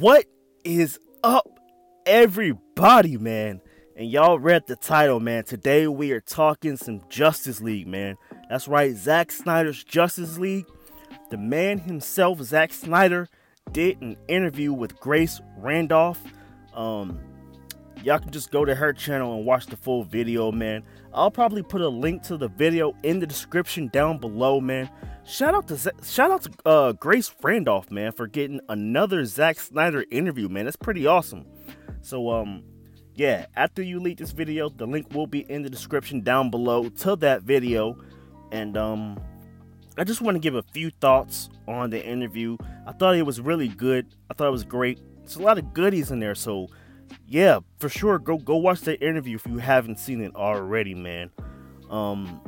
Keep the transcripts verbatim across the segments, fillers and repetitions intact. What is up, everybody, man? And y'all read the title, man. Today we are talking some Justice League, man. That's right, Zack Snyder's Justice League. The man himself, Zack Snyder, did an interview with Grace Randolph. Um, y'all can just go to her channel and watch the full video, man. I'll probably put a link to the video in the description down below, man. Shout out to Z- shout out to uh, Grace Randolph, man, for getting another Zack Snyder interview, man. That's pretty awesome. So, um, yeah, after you leak this video, the link will be in the description down below to that video. And um, I just want to give a few thoughts on the interview. I thought it was really good. I thought it was great. It's a lot of goodies in there, so yeah, for sure, go go watch that interview if you haven't seen it already, man. Um,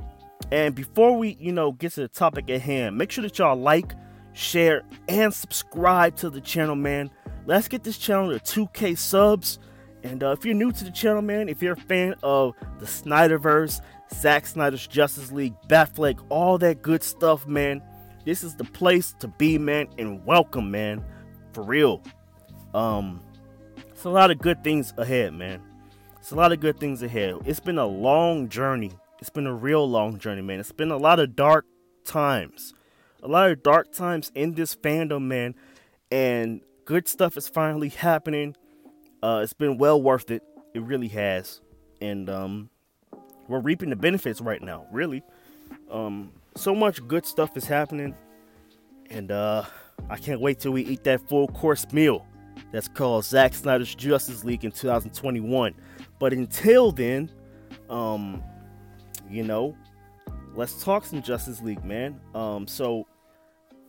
and before we, you know, get to the topic at hand, make sure that y'all like, share, and subscribe to the channel, man. Let's get this channel to two K subs. And uh, if you're new to the channel, man, if you're a fan of the Snyderverse, Zack Snyder's Justice League, Batfleck, all that good stuff, man, this is the place to be, man, and welcome, man, for real. Um... It's a lot of good things ahead, man. It's a lot of good things ahead. It's been a long journey. It's been a real long journey, man. It's been a lot of dark times. A lot of dark times in this fandom, man. And good stuff is finally happening. Uh, it's been well worth it. It really has. And um, we're reaping the benefits right now, really. Um, so much good stuff is happening. And uh, I can't wait till we eat that full course meal that's called Zack Snyder's Justice League in two thousand twenty-one. But until then, um, you know, let's talk some Justice League, man. Um, so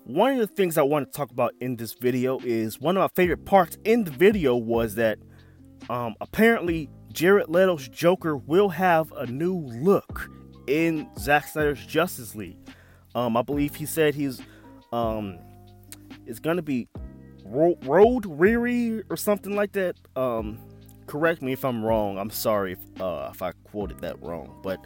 one of the things I want to talk about in this video is one of my favorite parts in the video was that um, apparently Jared Leto's Joker will have a new look in Zack Snyder's Justice League. Um, I believe he said he's um, it's going to be road weary or something like that. Um correct me if I'm wrong. I'm sorry if uh if I quoted that wrong, but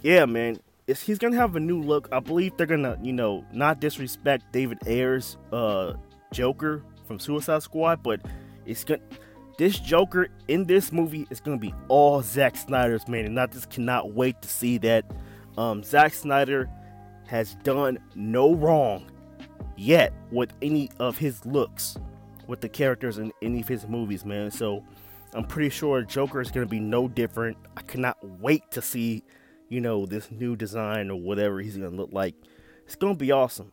yeah, man, it's, he's gonna have a new look. I believe they're gonna, you know, not disrespect David Ayer's uh Joker from Suicide Squad, but it's gonna, this Joker in this movie is gonna be all Zack Snyder's, man, and I just cannot wait to see that. um Zack Snyder has done no wrong yet with any of his looks with the characters in any of his movies, man. So I'm pretty sure Joker is going to be no different. I cannot wait to see, you know, this new design or whatever he's going to look like. It's going to be awesome.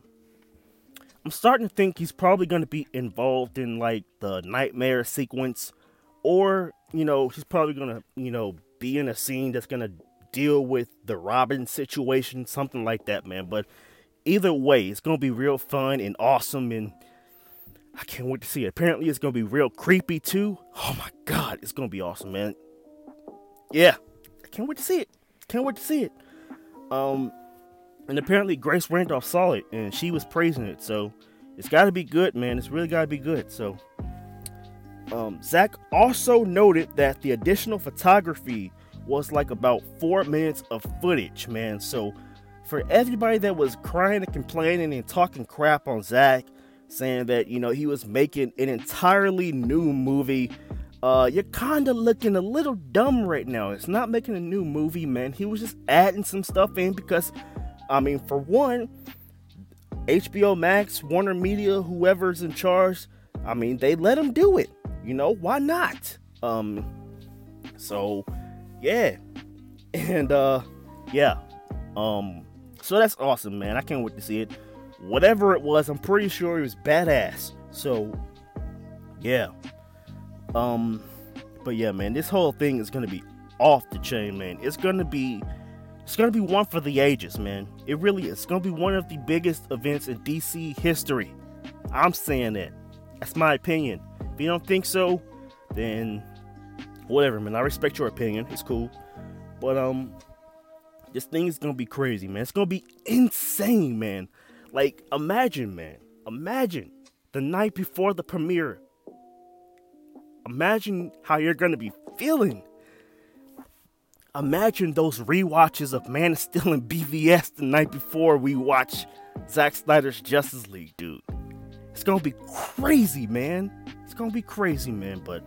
I'm starting to think he's probably going to be involved in like the nightmare sequence, or, you know, he's probably going to, you know, be in a scene that's going to deal with the Robin situation, something like that, man. But either way, it's going to be real fun and awesome, and I can't wait to see it. Apparently, it's going to be real creepy, too. Oh, my God. It's going to be awesome, man. Yeah. I can't wait to see it. Can't wait to see it. Um, and apparently, Grace Randolph saw it, and she was praising it. So, it's got to be good, man. It's really got to be good. So, um, Zack also noted that the additional photography was like about four minutes of footage, man. So, for everybody that was crying and complaining and talking crap on Zack, saying that, you know, he was making an entirely new movie, uh, you're kind of looking a little dumb right now. It's not making a new movie, man. He was just adding some stuff in because, I mean, for one, H B O Max, Warner Media, whoever's in charge, I mean, they let him do it. You know, why not? Um, so, yeah. And, uh, yeah. Um... So that's awesome, man. I can't wait to see it. Whatever it was, I'm pretty sure it was badass. So, yeah. Um, but yeah, man, this whole thing is gonna be off the chain, man. It's gonna be, it's gonna be one for the ages, man. It really is. It's gonna be one of the biggest events in D C history. I'm saying that. That's my opinion. If you don't think so, then whatever, man. I respect your opinion. It's cool. But um. This thing is going to be crazy, man. It's going to be insane, man. Like, imagine, man. Imagine the night before the premiere. Imagine how you're going to be feeling. Imagine those rewatches of Man of Steel and B V S the night before we watch Zack Snyder's Justice League, dude. It's going to be crazy, man. it's gonna be crazy, man. But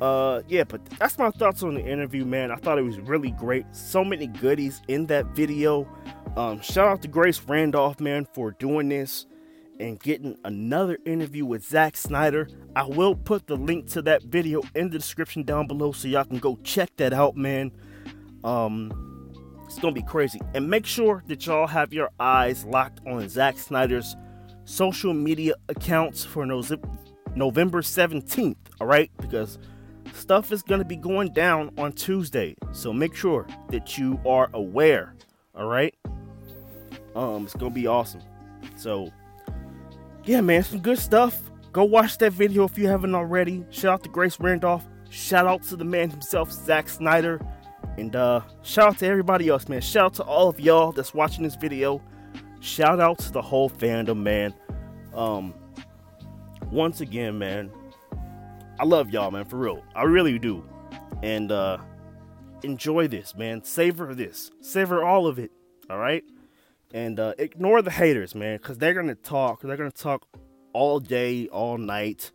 uh yeah, but that's my thoughts on the interview, man. I thought it was really great. So many goodies in that video. Um shout out to Grace Randolph, man, for doing this and getting another interview with Zack Snyder. I will put the link to that video in the description down below so y'all can go check that out, man. Um it's gonna be crazy. And make sure that y'all have your eyes locked on Zack Snyder's social media accounts for November seventeenth, all right? Because stuff is gonna be going down on Tuesday, so make sure that you are aware, all right? Um it's gonna be awesome. So yeah, man, some good stuff. Go watch that video if you haven't already. Shout out to Grace Randolph. Shout out to the man himself, Zack Snyder. And uh, shout out to everybody else, man. Shout out to all of y'all that's watching this video. Shout out to the whole fandom, man. Um, once again, man, I love y'all, man, for real. I really do. And uh, enjoy this, man. Savor this. Savor all of it, all right? And uh, ignore the haters, man, because they're going to talk. They're going to talk all day, all night.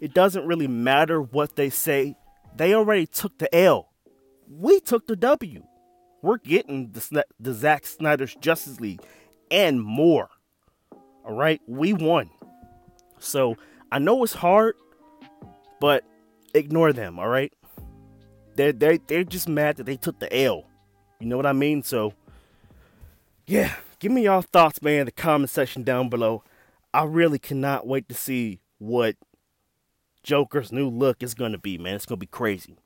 It doesn't really matter what they say. They already took the L. We took the W. We're getting the, the Zack Snyder's Justice League and more. All right? We won. So, I know it's hard, but ignore them, all right? They're, they're, they're just mad that they took the L. You know what I mean? So, yeah. Give me y'all thoughts, man, in the comment section down below. I really cannot wait to see what Joker's new look is going to be, man. It's going to be crazy.